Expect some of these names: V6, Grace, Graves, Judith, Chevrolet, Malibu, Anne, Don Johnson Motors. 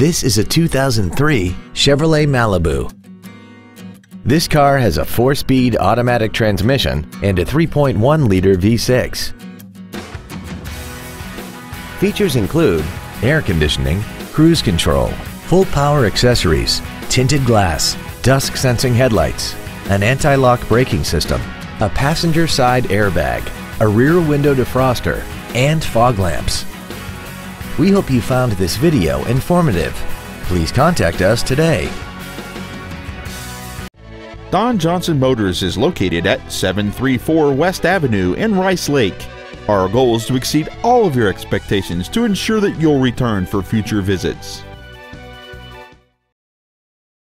This is a 2003 Chevrolet Malibu. This car has a 4-speed automatic transmission and a 3.1-liter V6. Features include air conditioning, cruise control, full power accessories, tinted glass, dusk-sensing headlights, an anti-lock braking system, a passenger side airbag, a rear window defroster, and fog lamps. We hope you found this video informative. Please contact us today. Don Johnson Motors is located at 734 West Avenue in Rice Lake. Our goal is to exceed all of your expectations to ensure that you'll return for future visits.